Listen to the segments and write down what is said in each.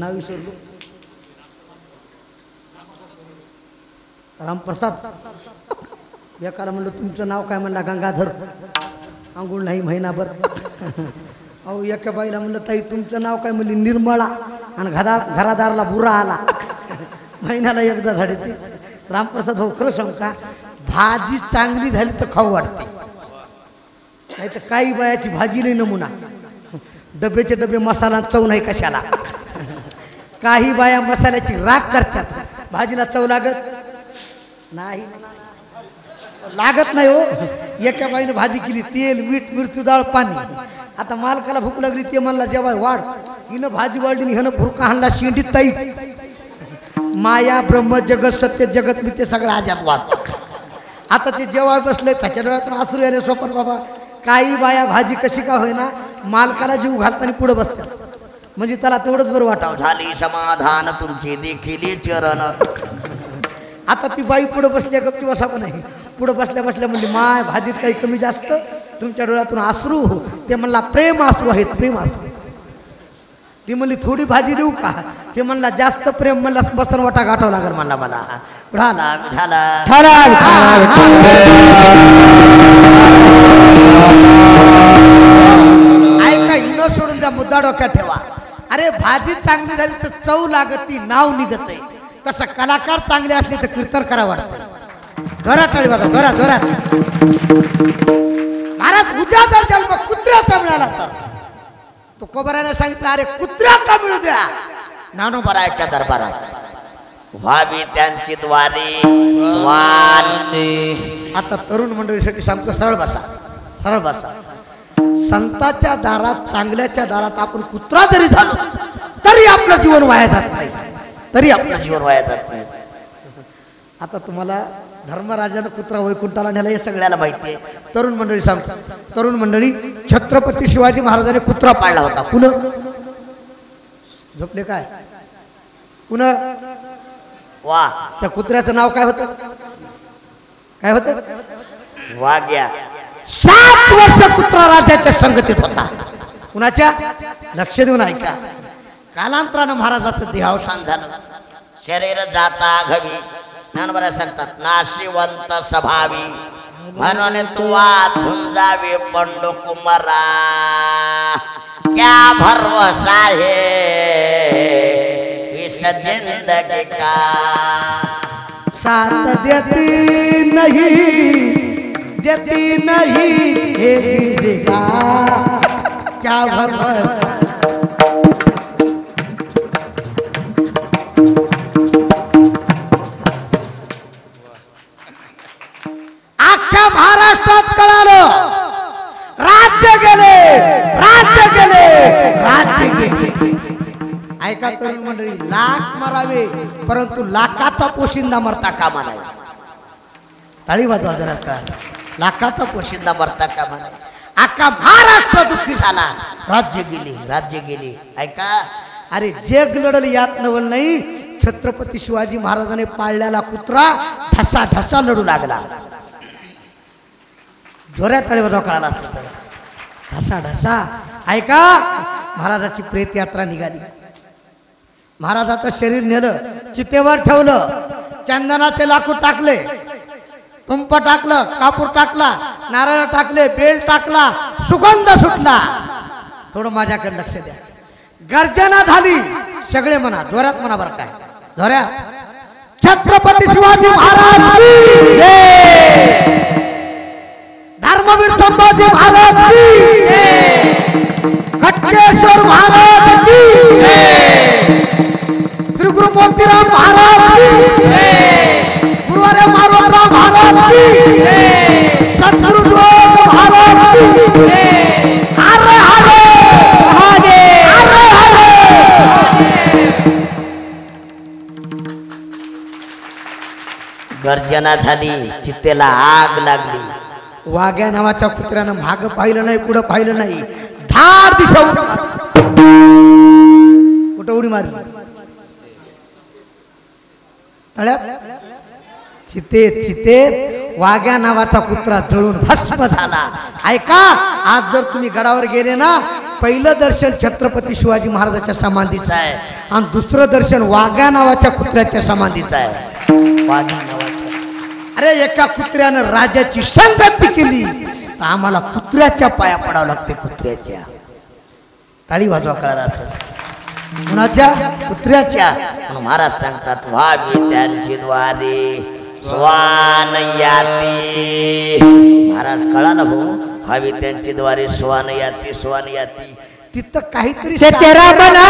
ना विसरलो. रामप्रसाद बेकार म्हणलं तुमचं नाव काय म्हणला गंगाधर अंघोळ नाही महिनाभर. अहो एका बाईला म्हणलं ताई तुमचं नाव काय म्हणली निर्मळा आणि घरादारला बुरा आला महिन्याला एकदा झाडे. रामप्रसाद भाऊ खरं सांगू का भाजी चांगली झाली तर खाऊ वाटते नाही तर काही बायाची भाजीले नमुना डब्याचे डबे मसाला चव नाही कशाला. काही बाया मसाल्याची राख करतात भाजीला चव लागत नाही लागत नाही हो. एका बाईने भाजी केली तेल मीठ मिरची डाळ पाणी. आता मालकाला भूक लागली ते म्हणला जेवाय वाढ. हिनं भाजी वाढली हिनं भुरका हाणला शेंडी ताई माया ब्रह्म जगत सत्य जगत मी ते सगळं आजात वाद. आता ते जेवाय बसले त्याच्या डोळ्यातून आसरू यायले स्वप्न बाबा. काही बाया भाजी कशी का होईना मालकाला जीव घालताना पुढे बसतात म्हणजे त्याला तेवढंच बरं वाटावं. झाली समाधान तुमची देखील चरण. आता ती बाई पुढे बसल्या गप्ती बसा पण आहे पुढे बसल्या बसल्या म्हणजे माय भाजीत काही कमी जास्त तुमच्या डोळ्यातून आसरू ते म्हणला प्रेम आसरू आहेत प्रेम आसरू. ती म्हणली थोडी भाजी देऊ का ते म्हणला जास्त प्रेम म्हणला बसन वाटा गाठावं लागेल म्हणला मला. ऐका हिन सोडून त्या मुद्दा डोक्यात ठेवा. अरे भाजी चांगली झाली तर चव लागत ती नाव निघत आहे. तसं कलाकार चांगले असले तर कीर्तन करावं वाटतं. घरात टाळी वाजवा घरात घरात. महाराज उद्या जर जन्म कुत्र्याचा मिळाला तर तो कोबऱ्याने सांगितलं अरे कुत्र्याचा मिळू द्या नानोबराच्या दरबारात भावी त्यांची द्वारे वारते. आता तरुण मंडळीसाठी सांगतो सरळ बसा सरळ बसा. संताच्या दारात चांगल्याच्या दारात आपण कुत्रा जरी झालो तरी आपलं जीवन वाया जात नाही तरी आपलं जीवन वाया जात नाही. आता तुम्हाला धर्मराजानं कुत्रा वैकुंठाला नेला हे सगळ्याला माहिती आहे. तरुण मंडळी सांगतो तरुण मंडळी छत्रपती शिवाजी महाराजांनी कुत्रा पाळला होता. पुन्हा झोपले काय पुन्हा वाह. त्या कुत्र्याचं नाव काय होतं काय होतं वाघ्या. 7 वर्ष कुत्रा राजाच्या संगतीत होता. कुणाच्या लक्ष देऊन ऐका. कालांतरानं महाराजाचं देहावसान झालं. शरीर जाता घवी नानबऱ्या सांगतात नाशिवंत स्वभावी म्हणून तुवा झुंजावे पंडू कुमारा क्या भरवसा है जिंदगी का साथ देती नहीं हे जिंदा क्या भरोसा. आख्या महाराष्ट्रात कळालं राज्य गेले राज्य गेले राज्य गेले. ऐका तरुण मंडळी लाख मरावे परंतु लाखाचा पोशिंदा मरता कामा नये. टाळी वाजवा जरा का लाखाचा पोशिंदा मरता कामा नये. अख्खा महाराष्ट्र दुःखी झाला राज्य गेली राज्य गेली. ऐका अरे जग लढल यात नवल नाही. छत्रपती शिवाजी महाराजाने पाळलेला कुत्रा ठसा ठसा लढू लागला. जोऱ्या टाळी वाजवा कळाला ठसा ठसा. ऐका महाराजाची प्रेतयात्रा निघाली. महाराजाचं शरीर नेलं चितेवर ठेवलं चंदनाचे लाकूड टाकले तुंप टाकलं कापूर टाकला नारळ टाकले बेल टाकला सुगंध सुटला. थोडं माझ्याकडे लक्ष द्या. गर्जना झाली सगळे म्हणा जोरात म्हणा बरं काय जोरात छत्रपती शिवाजी महाराज धर्मवीर संभाजी महाराज खटकेश्वर महाराज श्री गुरु मोतीराम महाराज गुरुवारे मारुद्रा महाराज सद्गुरुदेव महाराज हर हर हर हर. गर्जना झाली चित्तेला आग लागली. वाघ्या नावाच्या कुत्र्यानं माग पाहिलं नाही पुढं पाहिलं नाही धार दिशा कुठं उडी मारली चितेत चितेत वाघ्या नावाचा कुत्रा जळून भस्म झाला. ऐका आज जर तुम्ही गडावर गेले ना पहिलं दर्शन छत्रपती शिवाजी महाराजांच्या समाधीचं आहे. आणि दुसरं दर्शन वाघ्या नावाच्या कुत्र्याच्या समाधीचं आहे. वाघ्या नावाच्या, अरे एका कुत्र्यानं राजाची संगती केली तर आम्हाला कुत्र्याच्या पाया पडावं लागते. कुत्र्याच्या टाळी वाजवा कळाला असेल कुणाच्या, कुत्र्याच्या. महाराज सांगतात व्हावी त्यांची द्वारे स्वान याती. महाराज कळा ना भाऊ, व्हावी त्यांची द्वारे स्वान याती. स्वान याती तिथं काहीतरी तेरा बनाम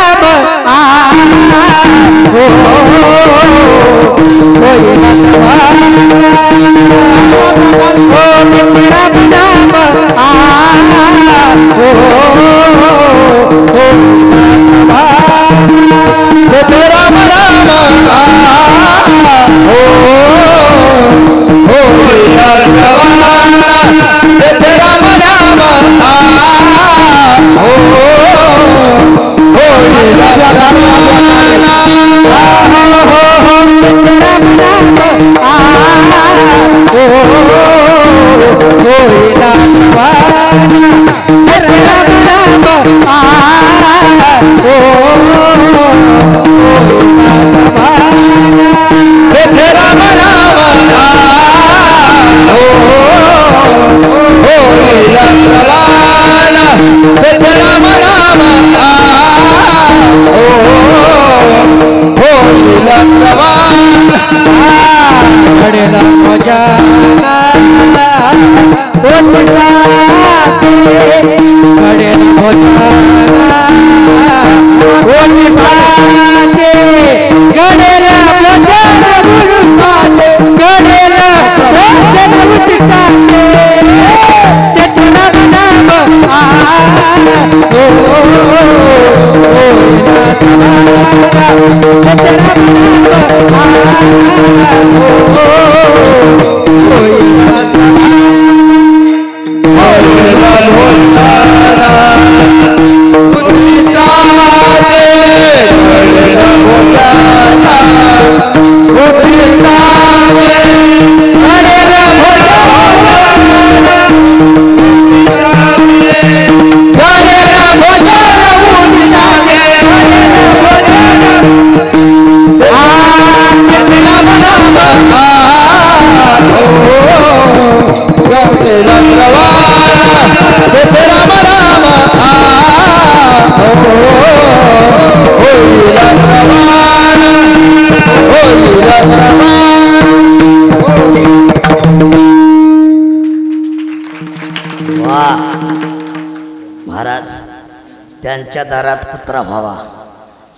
त्यांच्या दारात कुत्रा भावा.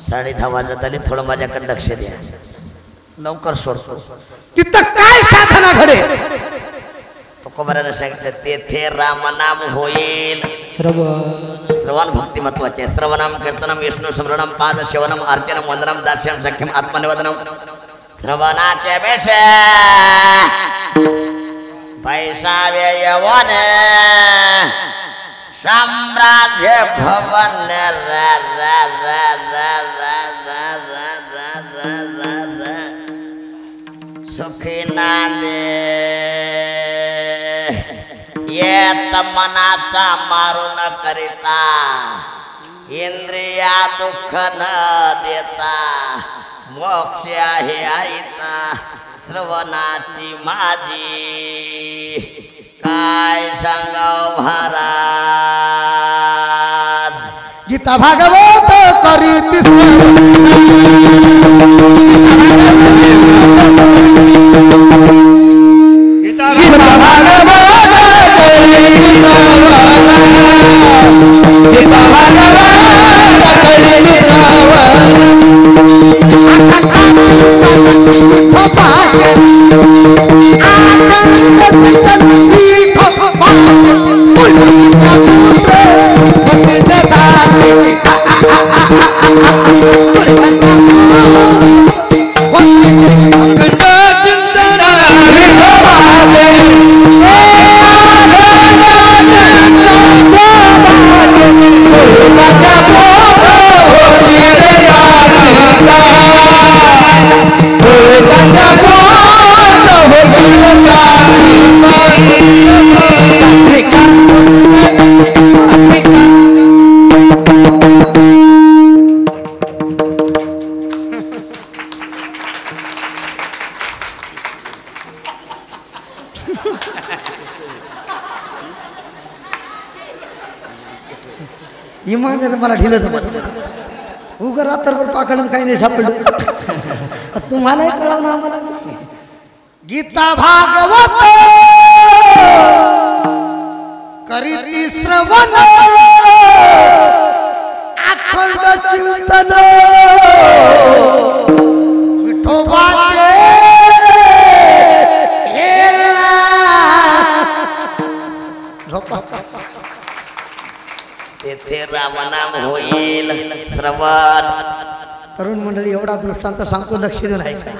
10:30 वाजत आले, थोडं माझ्याकडे लक्ष द्या, लवकर सोडतो. तिथं काय साधना घडे तुकोबराने सांगितलं तेथे रामनाम होईल. श्रवण भक्ती महत्वाचे. श्रवणाम कीर्तनम विष्णु स्मरणम पाद सेवनम अर्चनम वंदनम दास्यम सख्यम आत्मनिवेदनम. श्रवणाचे बेश पैसा व्यय वने साम्राज्य भवन सुखी ना दे येत मनाचा मारून करिता इंद्रिया दुःख न देता मोक्ष आहे आईता श्रवणाची माझी काय सांगाव महाराज. गीता भागवत करीत गीता भागवत इमान है माला ढील उगर रात्रभर पाखंड काही नाही सापडलं तुम्हाला कळलं ना आम्हाला गीता भागवत करीती श्रवण अखंड चिंतन विठोबाचे तरुण मंडळी एवढा दृष्टांत सांगतो लक्ष देऊन ऐका।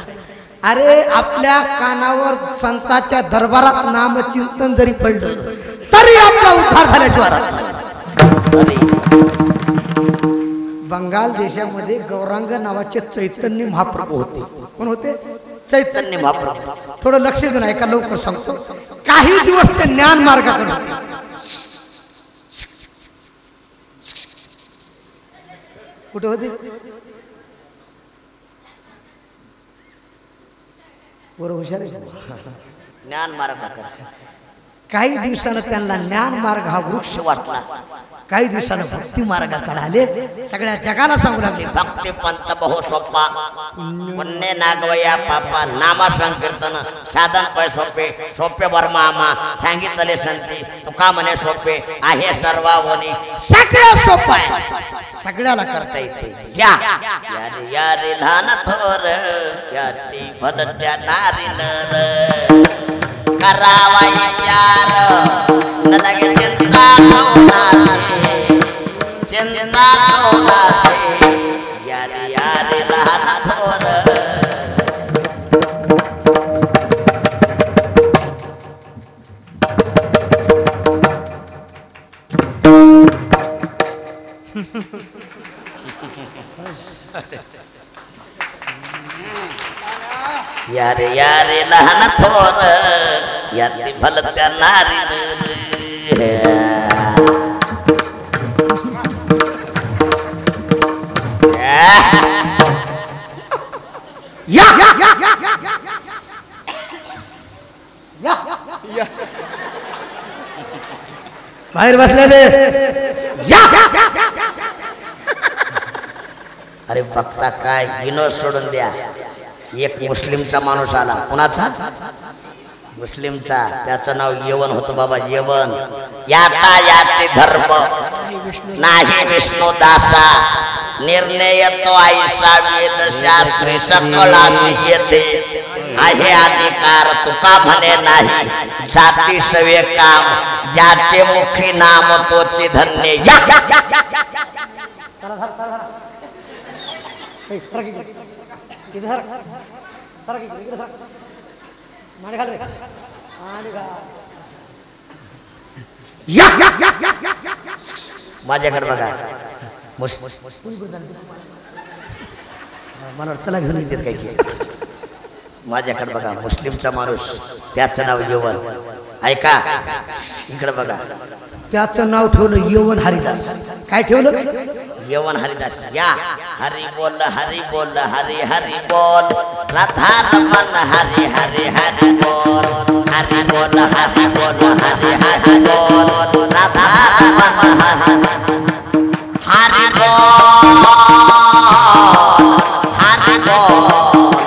अरे आपल्या कानावर संतांच्या दरबारात नामचिंतन जरी पडलं तरी आपला उद्धार झाला ज्वारात। बंगाल देशामध्ये गौरांग नावाचे चैतन्य महाप्रभू होते। कोण होते? चैतन्य महाप्रभू। थोडं लक्ष देऊन ऐका, लवकर सांगतो। काही दिवस ते ज्ञान मार्गाकडे कुठे होते? बरोबर हुशार ज्ञान मार्ग। काही दिवसांनी त्यांना ज्ञान मार्ग हा वृक्ष वाटला। काही दिवसांनी भक्ती मार्गाकडे आले। सगळ्या जगाला सांगू लागले भक्ती पंथ बहु सोपा पुण्य नागवया पापा नामा संकीर्तन साधन पै सोपे सोपे वर्मामा सांगितले संती तुका म्हणे सोपे आहे सर्वावनी सगळं सोपं आहे सगळ्याला करता येते। या या रे लहान थोर याती भलत्या नारी नर करावाई यार न लगे चिंता होना से यार यार रहना थोर। यार यार रहना थोर याती भलत्या नारी बाहेर बसलेले। अरे बघता काय विनोद सोडून द्या। एक मुस्लिमचा माणूस आला। कोणाचा? मुस्लिमचा। त्याचं नाव यवन होतं बाबा, यवन। याता याते धर्म नाही विष्णू दासा निर्णय तो ऐसा वेद शास्त्री सकळासी येते आहे अधिकार तुका म्हणे नाही जाती सवे काम ज्याचे मुखी नाम तोचे धन्य। या माझ्याकडे बघा मला त्याला घेऊन येते काय की माझ्याकडे बघा मुस्लिमचा माणूस त्याचं नाव यवन। ऐका इकडे बघा त्याचं नाव ठेवलं यवन हरिदास। काय ठेवलं? यवन हरिदास। या हरि बोल हरि बोल हरि हरि बोल राधा रमन हरि हरि हरि बोल हरि बोल हरि बोल हरि हरि बोल राधा रमन हरि बोल हरि बोल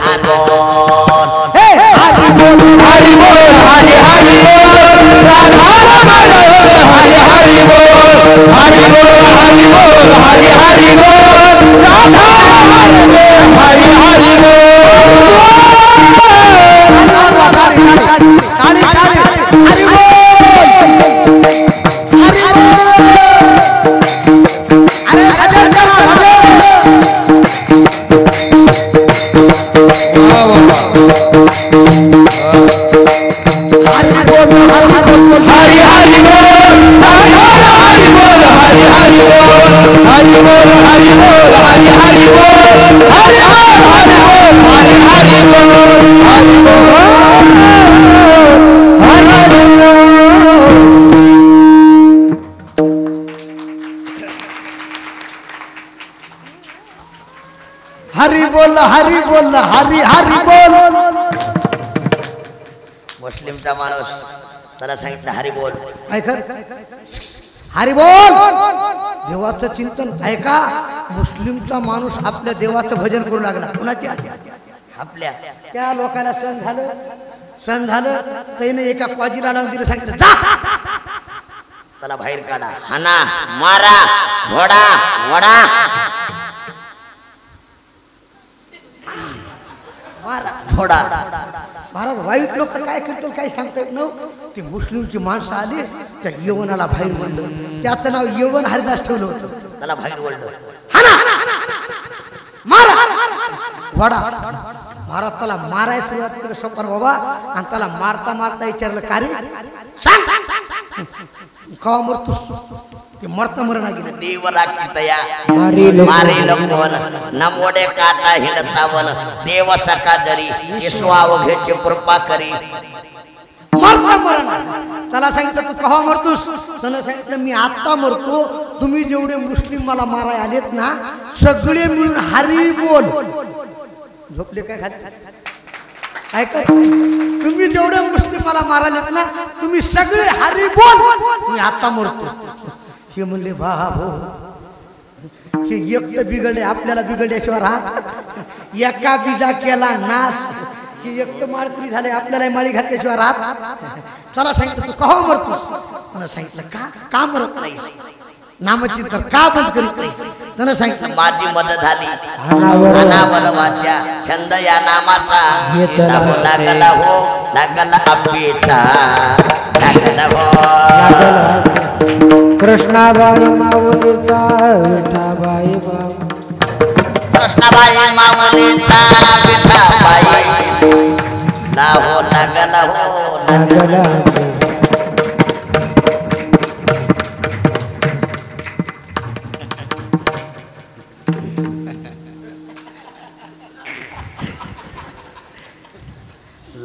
हरि बोल हे हरि बोल हरि बोल हरि हरि बोल राधा रमन हरि हरि बोल हरि बोल हरि हरि बोल राधा रमण हरि हरि हरी हरी बोल। मुस्लिमचा माणूस त्याला सांगितलं हरी बोल। हरी बोल देवाचं चिंतन आहे का? मुस्लिमचा माणूस आपल्या देवाचं भजन करू लागला. कोणाच्या? आपल्या. त्या लोकाला सण झालं त्याने एका क्वाजीला लावून दिलं, सांगितलं जा त्याला बाहेर काढा, हाना मारा, घोडा वडा मारा घोडा. महाराज वाईट लोक काय करतो काय सांगता येत नव्हतं. ते मुस्लिमची माणसं आली त्या यवनाला बाहेर वळलं, त्याचं नाव यवन हरिदास ठेवलं होतं. त्याला बाहेर वळलं, मारा वडा. महाराज त्याला मारायला सुरुवात केली सोपान बाबा, आणि त्याला मारता मारता विचारलं का रे का मरतोस? ते मरता मरणा गेलं. देवरा तया मारे लंबन नमोडे काटा हिडतावन देव सका जरी येशवा वघेचे कृपा करी. मरता मरणा त्याला सांगितलं तू का मरतोस? त्याने सांगितलं मी आत्ता मरतो, तुम्ही जेवढे मुस्लिम मला माराय आलेत ना सगळे मिळून हरी बोल. झोपले काय खाली? ऐका तुम्ही जेवढे मुस्लिम मला मारायलेत ना तुम्ही सगळे हरी बोल, मी आता मरतो. हे म्हणले बाबो हे एक बिघडले आपल्याला बिघडल्याशिवाय राहत, एका बिजा केला नाश. हे एक माळकरी झाले आपल्याला माळी घातल्याशिवाय राहत. चला सांगितलं तू का मरतोस? मला सांगितलं का का मरत नाही, नामचिंतन का बंद करीत नाही? त्यानं सांगितलं माझी मदत झाली अनावर वाचा छंद या नामाचा लागला हो लागला आपीचा लागला हो कृष्णाबाई माऊलीचा विठाबाई कृष्णाबाई माऊलीचा विठाबाई लाहो लागला हो लागला.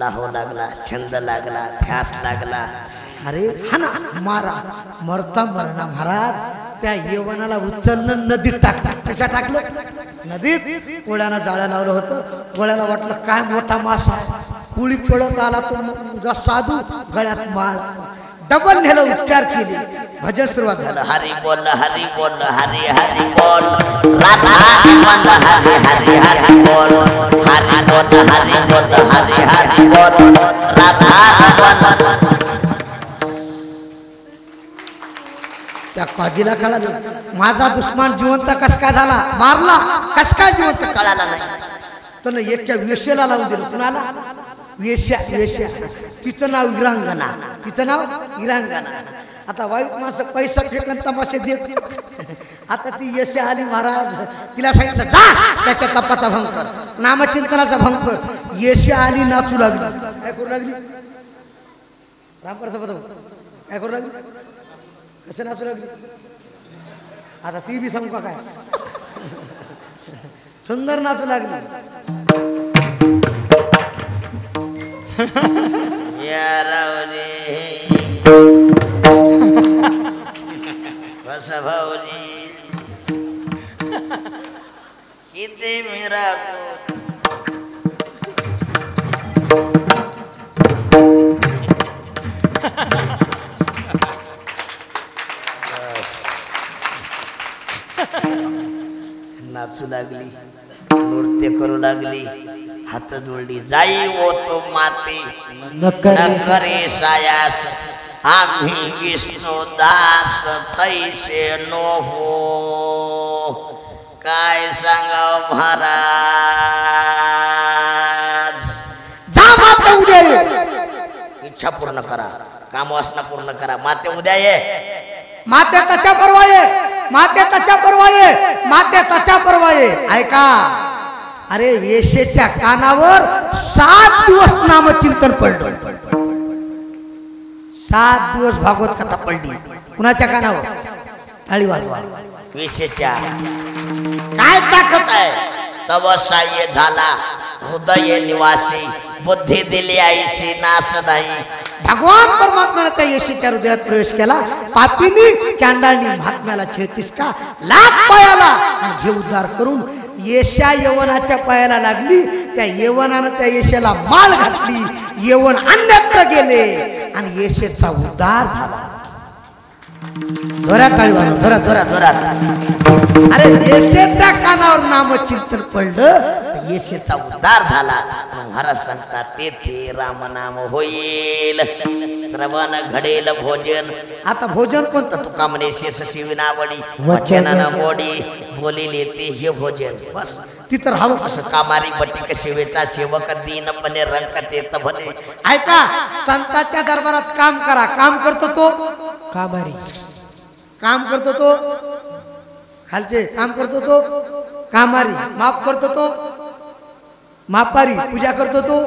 लाहो लागला, छंद लागला, ध्यास लागला, अरे हाना मारा, मरता मरणा. महाराज त्या यवनाला उचललं नदीत टाकलं. कशा टाकलं? नदीत. कोळ्यानं जाळं लावलं होतं. कोळ्याला वाटलं काय मोठा मासा, कुळी पळत आला तो साधू, गळ्यात माळ. डबल नेलं, उपचार केले, भजन सुरुवात झालं. हरी बोल हरी बोल हरी हरी बोल राधा बोल हरी हरी हरी बोल हरी बोल हरी बोल हरी हरी बोल राधा बोल. त्या काजीला कळालं माझा दुश्मन जिवंत कसका झाला, मारला कसका जिवंत कळाला नाही. तर एकट्या वेश्याला लावून दिलं. कुणाला? वेश्या. वेश्या तिचं नाव इरांगणा, तिचं नाव इरांगणा. आता वाईट माणसं पैसा फेकन तमाशे देत. आता ती वेश्या आली महाराज, तिला सांगितलं जा त्याच्या तपाचा भंग कर, नामचिंतनाचा भंग कर. वेश्या आली नाचू लागली. काय करू लागली? रामप्रसाद बघ काय करू लागली, कसं नाचू लागली. आता ती बी सांगू का काय सुंदर नाचू लागली. किती मेरा नाचू लागली, नृत्य करू लागली, हात जोडली. जाई वो तो माती नकरे सायास आम्ही विष्णू दास तैसे नो हो. काय सांगाव महाराज. जा माता उद्या ये, इच्छा पूर्ण करा, कामवासना पूर्ण करा. माते उद्या ये, माते तच्या परवा ये, माते तच्या परवा ये, माते तच्या परवा ये. ऐका अरे वेशेच्या कानावर 7 दिवस नामचिंतन पडलं, 7 दिवस भागवत कथा पडली. कुणाच्या कानावर? टाळी वाजवा वेशेच्या. काय ताकद आहे. तवसाय झाला हृदय निवासी बुद्धी दिली आईशी नाश नाही. भगवान परमात्म्याने त्या येशूच्या हृदयात प्रवेश केला. पापीनी चांडाळणी महात्म्याला छेडतीस का लाख पायाला, हे उद्धार करून येशा यवनाच्या पायाला लागली. त्या यवनानं त्या येशाला माळ घातली, यवन अन्यत्र गेले आणि येशेचा उद्धार झाला. धोरा काली वाला धोरा धोरा धोरा अरे येशेचा कानावर नाम चिंतन पडलं येशेचा उद्धार झाला महाराज सांगतात तेथे राम नाम होईल श्रवण घडेल भोजन। आता भोजन कोणतं तुका म्हणे शेष शिवनावडी वचनन मोडी बोलिले ते हे भोजन बस तिथं राहावं कसं कामारी बटिक शिवेचा सेवक दीनपणे रंगते तभले। ऐका संतांच्या दरबारात काम करा काम करतो तो कामारी काम करतो तो खालचे काम करतो तो कामारी माफ करतो तो मापारी पूजा करतो तो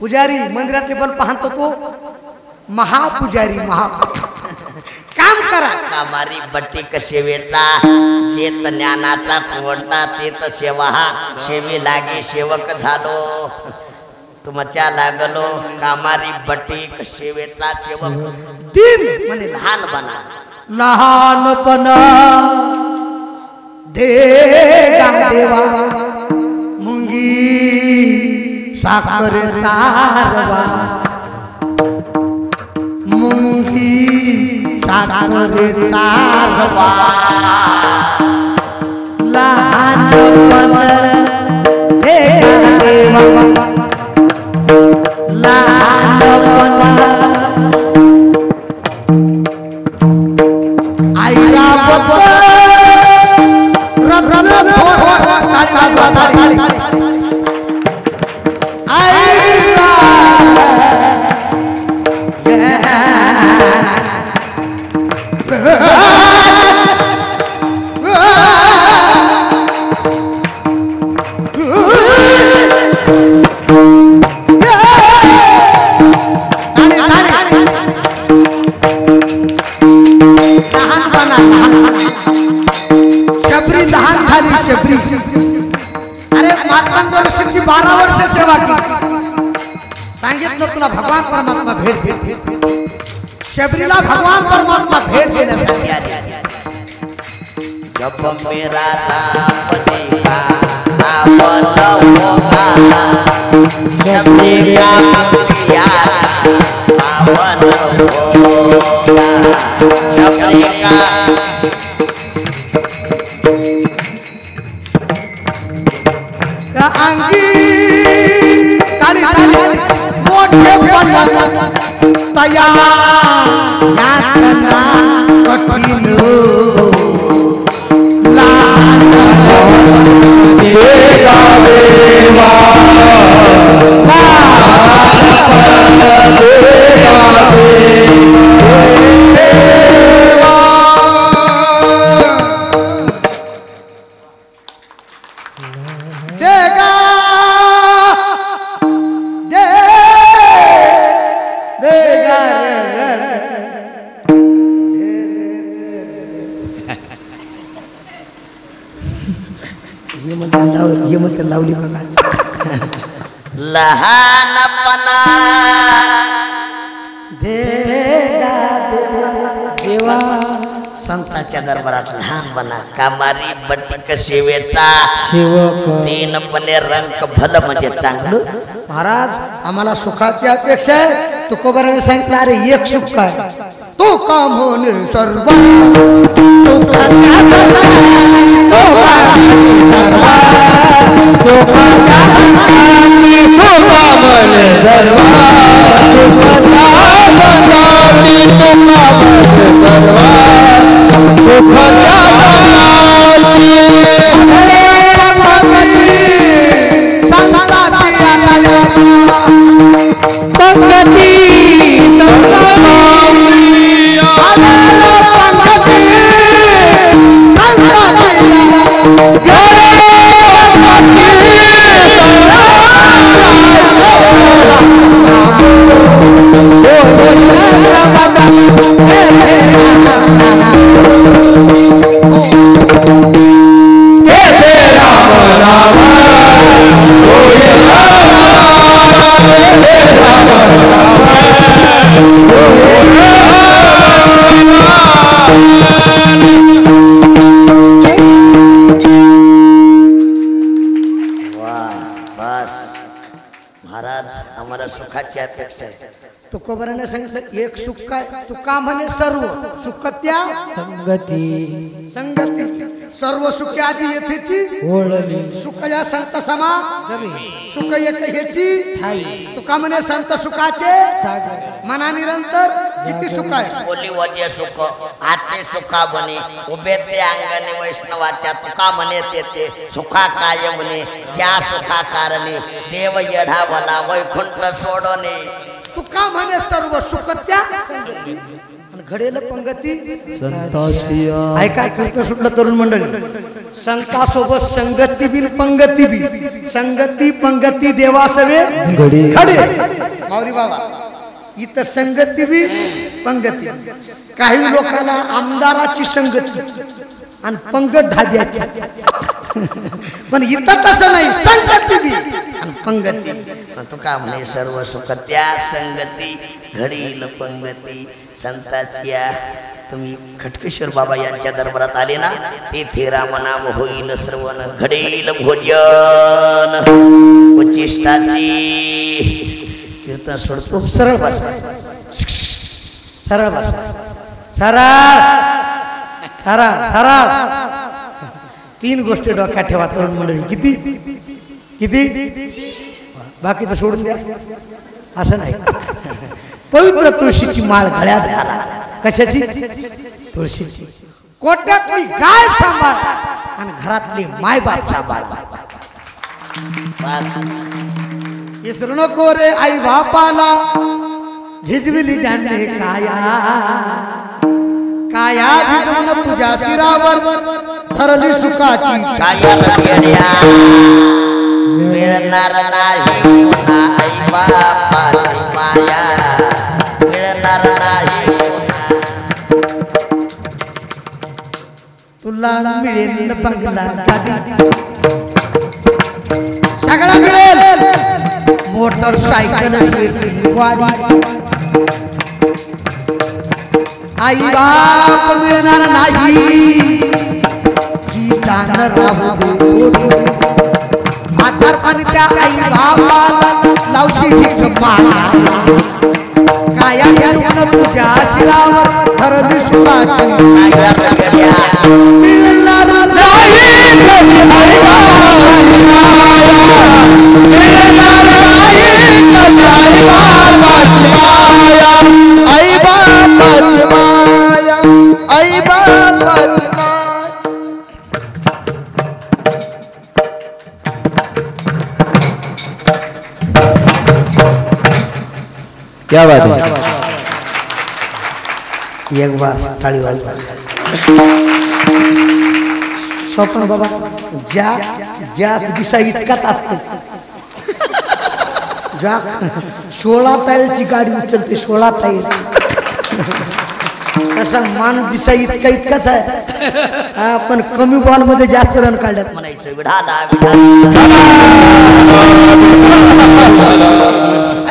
पुजारी मंदिरातले पण पाहतो तो महापुजारी काम करा कामारी बटिक सेवेचा जेत ज्ञानाचा पोवडता तेत सेवा सेवी लागे सेवक झालो तुमच्या लागलो कामारी बटिक सेवेचा सेवक दिन म्हणे लहान बना लहानपणा देगा देवा मुंगी साखर कारवा मुंगी साखर कारवा लहानपणा देगा देवा शबरीला भगवान परमात्मा भेंट देने जब मेरा कामारी बटिक शिवेचा तीन पने रंग भल म्हणजे चांगलं। महाराज आम्हाला सुखाची अपेक्षा आहे तुकोबराने सांगितलं अरे एक सुख काय तो काम होणे सर्व तुको बराने संग एक सुख का तुका मने सर्व सुख क्या संगति संगति सर्व सुख क्या जी ये थी ओळणी सुख या संत समा सुख ये कहेची ठाई तुका मने संत सुखाचे मना निरंतर किती सुख आहे बोली वजे सुख आते सुखा बने उभेते अंगने वैष्णवाच्या तुका मने तेते सुखा काय मने ज्या सुखा कारणे देव येढा वाला वैकुंठ सोडोने तुका मने सर्व सुखत्या घडेल पंगती संतासिया काय काय करतो सुटलं तरुण मंडळी संता सोबत संगती बिन पंगती बी संगती पंगती देवासवे घडे माऊरी बाबा इथं संगती बी पंगती काही लोकांना आमदाराची संगती आणि पंगत ढाब्याची पण इथं तसं नाही संगती बी आणि पंगती तुका मने सर्व सुखत्या संगती घडील पंगती संताच्या तुम्ही खटकेश्वर बाबा यांच्या दरबारात आले ना तेथे रामनाम होईल सर्वन घडील भोजन उचिष्टाची कीर्तन सोडतो सरळ भाषा सरळ भाषा सरळ सरळ सरळ तीन गोष्टी डोक्यात ठेवा तरुण मंडळी किती किती बाकी तो सोडून द्या असं नाही पवित्र तुळशीची माळ गळ्यात घाला कशाची तुळशीची कोट्यातली गाय सांभाळा आणि घरातली मायबाप सांभाळा विसरू नको रे आई बापाला झिजविली जाणे काया काया झिजवून तुझ्या शिरावर ठरली सुखाची छाया मिळणार नाही पुन्हा आई बापाची माया मिळणार नाही तुला मिळेल बंगला गाडी सगळं मिळेल मोटरसायकल गाडी आई बाप मिळणार नाही की जाणार राहू त्या आई बाबाला लावशी काया तुझ्या शिरावर ठरली सुखाची मिळणार नाही क्या बात है एक बार ताली वाली स्वप्न बाबा जाक जाक दिशा इतका ताकत जाक 16 टायरची गाडी उचलते 16 टायर तसा मान दिशा इतका इतकाच आहे पण कमी बॉल मध्ये जास्त रन काढल्यात म्हणायचं विढाला विढाला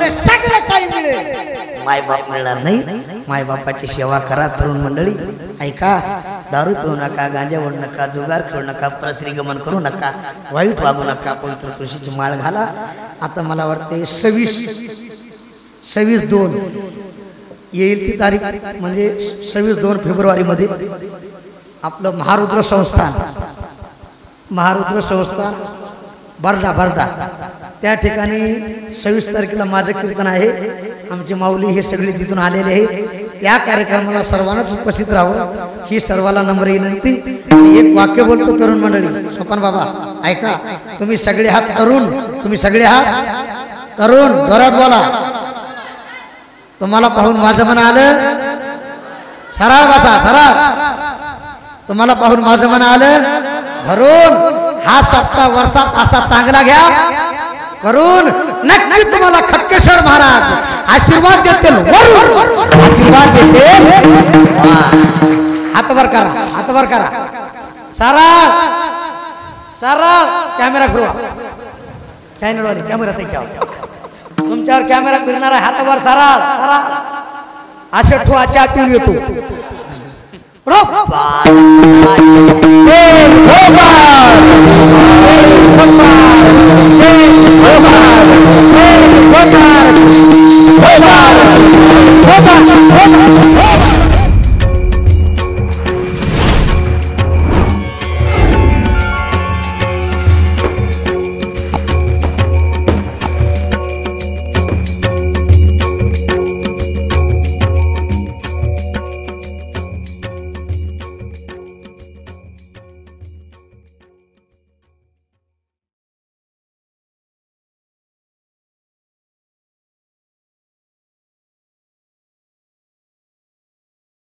माय बाप मिळणार नाही माय बापाची सेवा करा तरुण मंडळी ऐका दारू पिऊ नका गांजा ओढू नका जुगार खेळू नका परश्रीगमन करू नका वाईट वागू नका पवित्र तुळशीची माळ घाला आता मला वाटते 26-2 येईल ती तारीख म्हणजे 26-2 फेब्रुवारी मध्ये आपलं महारुद्र संस्थान बरडा त्या ठिकाणी 26 तारखेला माझं कीर्तन आहे आमचे माऊली हे सगळे तिथून आलेले आहे त्या कार्यक्रमाला सर्वांनाच उपस्थित राहावं ही सर्वाला नम्र विनंती एक वाक्य बोलतो तरुण मंडळी सोपान बाबा ऐका तुम्ही सगळे हात तरुण जोरात बोला तुम्हाला पाहून माझं मन आलं सरळ भाषा सरळ तुम्हाला पाहून माझं मन आलं भरून हा सप्ताह वर्षात असा चांगला घ्या करून नक्की तुम्हाला खटकेश्वर महाराज आशीर्वाद देतील आशीर्वाद देतील हातवर करा सरळ कॅमेरा फिरवा चॅनलवर कॅमेरा त्याच्यावर तुमच्यावर कॅमेरा फिरणार आहे हातवर सरळ असे ठो आच्या आतून येतो Hey, Omar!